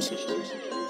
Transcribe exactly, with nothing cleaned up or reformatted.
person.